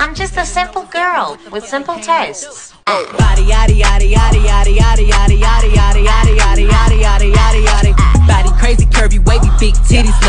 I'm just a simple girl with simple tastes. Body crazy, curvy, wavy, big titties.